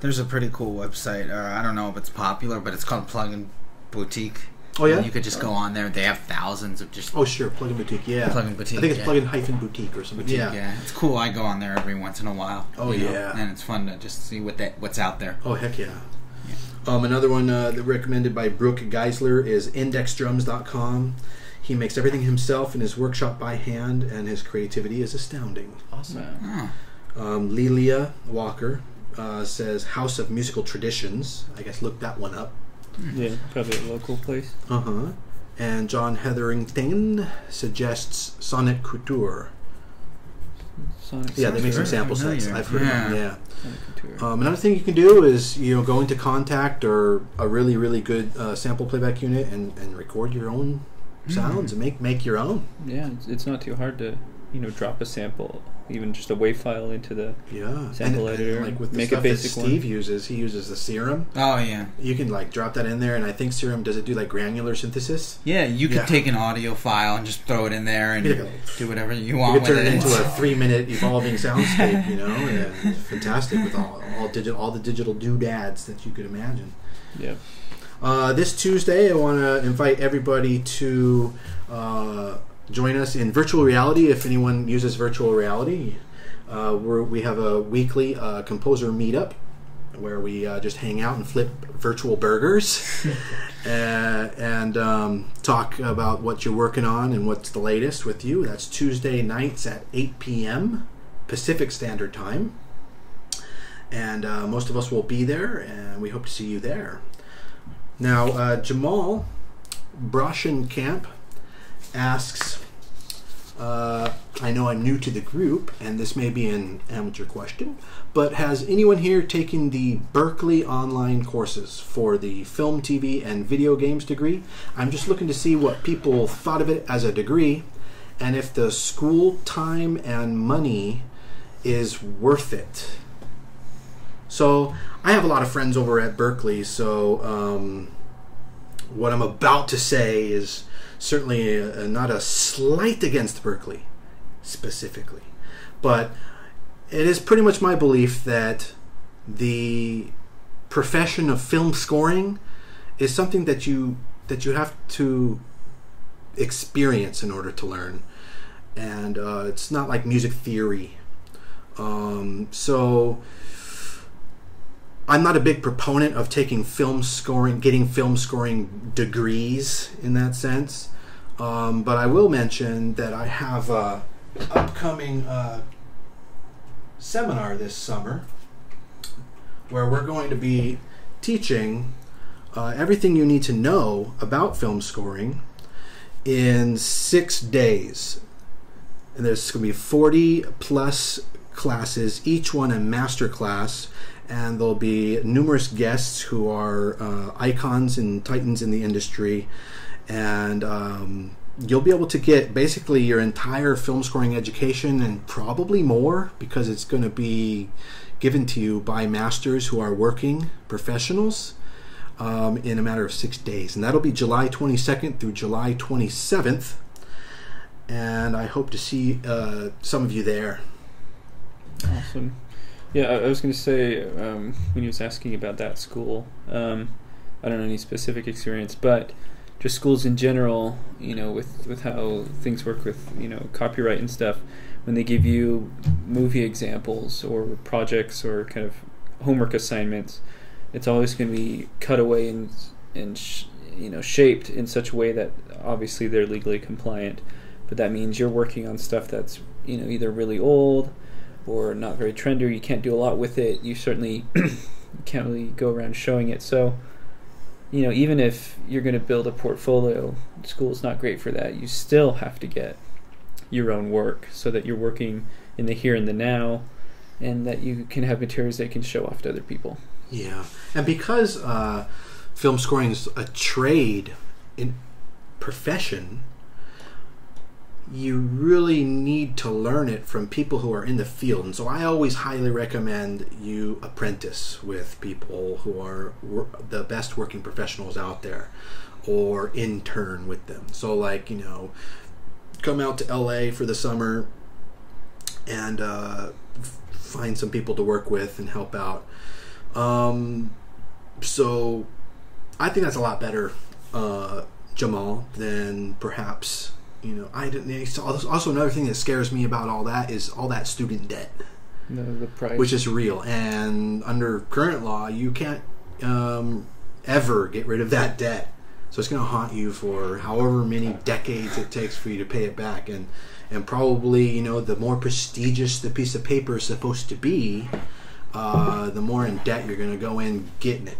There's a pretty cool website. Uh, I don't know if it's popular, but it's called Plugin Boutique. Oh yeah, and you could just go on there. They have thousands of just. Oh sure, Plugin Boutique. Yeah, Plugin Boutique. I think it's yeah. Plugin hyphen Boutique or something. Boutique, yeah. yeah, it's cool. I go on there every once in a while. Oh yeah, know? And it's fun to just see what that what's out there. Oh heck yeah. Um, another one uh, that recommended by Brooke Geisler is index drums dot com. He makes everything himself in his workshop by hand, and his creativity is astounding. Awesome. Wow. Um, Lelia Walker uh, says House of Musical Traditions. I guess look that one up. Yeah, probably a local place. Uh huh. And John Hetherington suggests Sonic Couture. Sonic yeah, they make some sample sets. I've heard yeah. of them, yeah. Um, another thing you can do is, you know, go into Contact or a really, really good uh, sample playback unit and, and record your own sounds mm. and make make your own. Yeah, it's, it's not too hard to, you know, drop a sample, even just a WAV file into the yeah. sample and, editor. And, like with the make stuff a basic that Steve one. uses, he uses the Serum. Oh yeah, you can like drop that in there, and I think Serum does it do like granular synthesis. Yeah, you could yeah. take an audio file and just throw it in there and yeah. do whatever you want. You could turn it into a three-minute evolving soundscape, you know, and it's fantastic with all all digital all the digital doodads that you could imagine. Yeah. Uh, this Tuesday, I want to invite everybody to. Uh, Join us in virtual reality if anyone uses virtual reality. Uh, we're, we have a weekly uh, composer meetup where we uh, just hang out and flip virtual burgers uh, and um, talk about what you're working on and what's the latest with you. That's Tuesday nights at eight P M Pacific Standard Time. And uh, most of us will be there, and we hope to see you there. Now, uh, Jamal Brachon Camp asks, uh, I know I'm new to the group, and this may be an amateur question, but has anyone here taken the Berkeley online courses for the film, T V, and video games degree? I'm just looking to see what people thought of it as a degree, and if the school time and money is worth it. So, I have a lot of friends over at Berkeley, so um, what I'm about to say is certainly uh, not a slight against Berkeley, specifically. But it is pretty much my belief that the profession of film scoring is something that you, that you have to experience in order to learn. And uh, it's not like music theory. Um, so I'm not a big proponent of taking film scoring, getting film scoring degrees in that sense. Um, but I will mention that I have an upcoming uh, seminar this summer where we're going to be teaching uh, everything you need to know about film scoring in six days. And there's going to be forty plus classes, each one a master class, and there'll be numerous guests who are uh, icons and titans in the industry. And um, you'll be able to get basically your entire film scoring education and probably more, because it's going to be given to you by masters who are working professionals um, in a matter of six days. And that'll be July twenty-second through July twenty-seventh. And I hope to see uh, some of you there. Awesome. Yeah, I was going to say, um, when he was asking about that school, um, I don't know any specific experience, but just schools in general, you know, with, with how things work with, you know, copyright and stuff, when they give you movie examples or projects or kind of homework assignments, it's always going to be cut away and, and sh you know, shaped in such a way that obviously they're legally compliant, but that means you're working on stuff that's, you know, either really old or not very trendy, you can't do a lot with it, you certainly can't really go around showing it. So, you know, even if you're going to build a portfolio, school's not great for that. You still have to get your own work so that you're working in the here and the now, and that you can have materials that can show off to other people. Yeah, and because uh, film scoring is a trade in profession, you really need to learn it from people who are in the field. And so I always highly recommend you apprentice with people who are wor the best working professionals out there, or intern with them. So, like, you know, come out to L A for the summer and uh, find some people to work with and help out. Um, so I think that's a lot better, uh, Jamal, than perhaps... You know, I didn't. Also, another thing that scares me about all that is all that student debt, no, the price, which is real. And under current law, you can't um, ever get rid of that debt. So it's going to haunt you for however many decades it takes for you to pay it back. And and probably, you know, the more prestigious the piece of paper is supposed to be, uh, the more in debt you're going to go in getting it.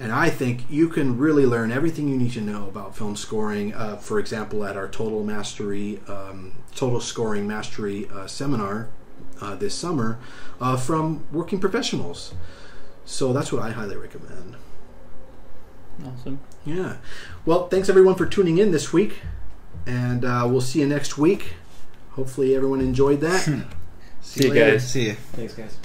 And I think you can really learn everything you need to know about film scoring. Uh, for example, at our Total Mastery, um, Total Scoring Mastery uh, seminar uh, this summer, uh, from working professionals. So that's what I highly recommend. Awesome. Yeah. Well, thanks everyone for tuning in this week, and uh, we'll see you next week. Hopefully, everyone enjoyed that. see, see you later. guys. See you. Thanks, guys.